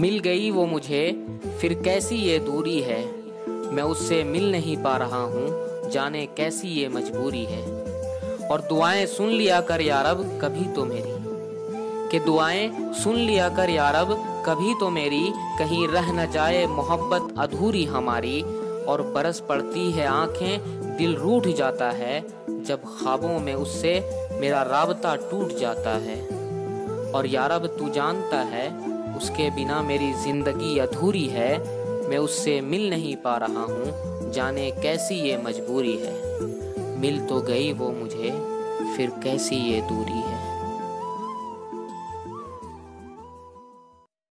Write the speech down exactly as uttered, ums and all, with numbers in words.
मिल गई वो मुझे फिर कैसी ये दूरी है, मैं उससे मिल नहीं पा रहा हूँ जाने कैसी ये मजबूरी है। और दुआएं सुन लिया कर या रब कभी तो मेरी, कि दुआएं सुन लिया कर या रब कभी तो मेरी, कहीं रह न जाए मोहब्बत अधूरी हमारी। और बरस पड़ती है आंखें, दिल रूठ जाता है जब ख्वाबों में उससे मेरा राबता टूट जाता है। और या रब तू जानता है उसके बिना मेरी ज़िंदगी अधूरी है, मैं उससे मिल नहीं पा रहा हूँ जाने कैसी ये मजबूरी है। मिल तो गई वो मुझे फिर कैसी ये दूरी है।